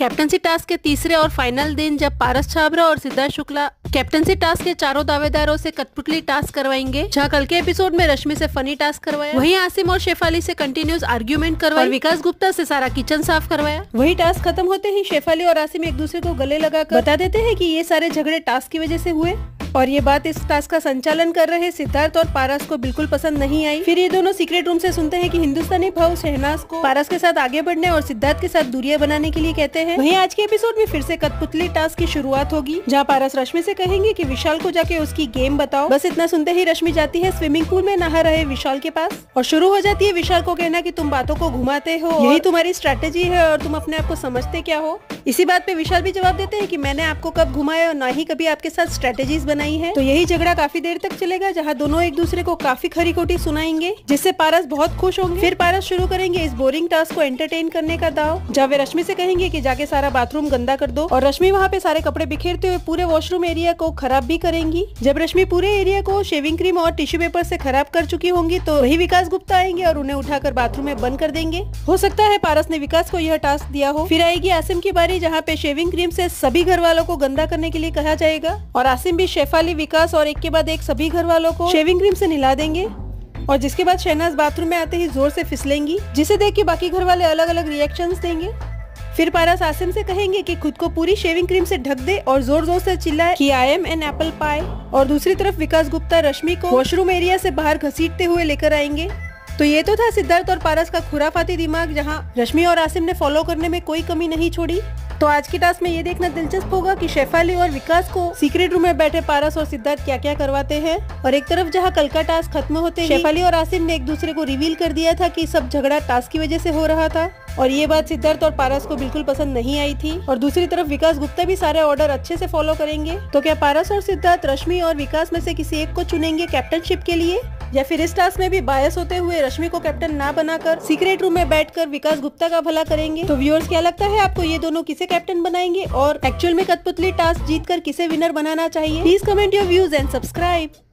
Captaincy task के तीसरे और फाइनल दिन जब पारस छाबरा और सिद्धार्थ शुक्ला कैप्टनसी टास्क के चारों दावेदारों से कठपुतली टास्क करवाएंगे। जहाँ कल के एपिसोड में रश्मि से फनी टास्क करवाया, वहीं आसिम और शेफाली से कंटिन्यूस आर्ग्यूमेंट करवाया और विकास गुप्ता से सारा किचन साफ करवाया। वही टास्क खत्म होते ही शेफाली और आसिम एक दूसरे को गले लगाकर बता देते हैं कि ये सारे झगड़े टास्क की वजह से हुए और ये बात इस टास्क का संचालन कर रहे सिद्धार्थ और पारस को बिल्कुल पसंद नहीं आई। फिर ये दोनों सीक्रेट रूम से सुनते हैं कि हिंदुस्तानी भाऊ शहनाज़ को पारस के साथ आगे बढ़ने और सिद्धार्थ के साथ दूरियां बनाने के लिए कहते हैं। वहीं आज के एपिसोड में फिर से कठपुतली टास्क की शुरुआत होगी, जहां पारस रश्मि से कहेंगे कि विशाल को जाके उसकी गेम बताओ। बस इतना सुनते ही रश्मि जाती है स्विमिंग पूल में नहा रहे विशाल के पास और शुरू हो जाती है विशाल को कहना कि तुम बातों को घुमाते हो, यही तुम्हारी स्ट्रेटेजी है और तुम अपने आप को समझते क्या हो। इसी बात पे विशाल भी जवाब देते हैं कि मैंने आपको कब घुमाया और ना ही कभी आपके साथ स्ट्रेटेजीज बनाई है। तो यही झगड़ा काफी देर तक चलेगा, जहां दोनों एक दूसरे को काफी खरी खोटी सुनाएंगे, जिससे पारस बहुत खुश होंगे। फिर पारस शुरू करेंगे इस बोरिंग टास्क को एंटरटेन करने का दाव, जहाँ वे रश्मि से कहेंगे कि जाके सारा बाथरूम गंदा कर दो और रश्मि वहाँ पे सारे कपड़े बिखेरते हुए पूरे वॉशरूम एरिया को खराब भी करेंगी। जब रश्मि पूरे एरिया को शेविंग क्रीम और टिश्यू पेपर से खराब कर चुकी होंगी तो वही विकास गुप्ता आएंगे और उन्हें उठाकर बाथरूम में बंद कर देंगे। हो सकता है पारस ने विकास को यह टास्क दिया हो। फिर आएगी आसिम की बारी, जहाँ पे शेविंग क्रीम से सभी घर वालों को गंदा करने के लिए कहा जाएगा और आसिम भी शेफाली विकास और एक के बाद एक सभी घर वालों को शेविंग क्रीम से नहला देंगे और जिसके बाद शहनाज़ बाथरूम में आते ही जोर से फिसलेंगी, जिसे देख के बाकी घर वाले अलग अलग रिएक्शंस देंगे। फिर पारस आसिम से कहेंगे कि खुद को पूरी शेविंग क्रीम से ढक दे और जोर जोर से चिल्लाए कि I am an apple pie. और दूसरी तरफ विकास गुप्ता रश्मि को वॉशरूम एरिया से बाहर घसीटते हुए लेकर आएंगे। तो ये तो था सिद्धार्थ और पारस का खुराफाती दिमाग, जहां रश्मि और आसिम ने फॉलो करने में कोई कमी नहीं छोड़ी। तो आज की टास्क में ये देखना दिलचस्प होगा कि शेफाली और विकास को सीक्रेट रूम में बैठे पारस और सिद्धार्थ क्या क्या करवाते हैं। और एक तरफ जहां कल का टास्क खत्म होते ही शेफाली और आसिम ने एक दूसरे को रिवील कर दिया था कि सब झगड़ा टास्क की वजह से हो रहा था और ये बात सिद्धार्थ और पारस को बिल्कुल पसंद नहीं आई थी। और दूसरी तरफ विकास गुप्ता भी सारे ऑर्डर अच्छे से फॉलो करेंगे। तो क्या पारस और सिद्धार्थ रश्मि और विकास में से किसी एक को चुनेंगे कैप्टनशिप के लिए, या फिर इस टास्क में भी बायस होते हुए रश्मि को कैप्टन ना बनाकर सीक्रेट रूम में बैठकर विकास गुप्ता का भला करेंगे। तो व्यूअर्स क्या लगता है आपको, ये दोनों किसे कैप्टन बनाएंगे और एक्चुअल में कठपुतली टास्क जीतकर किसे विनर बनाना चाहिए? Please comment your views and subscribe.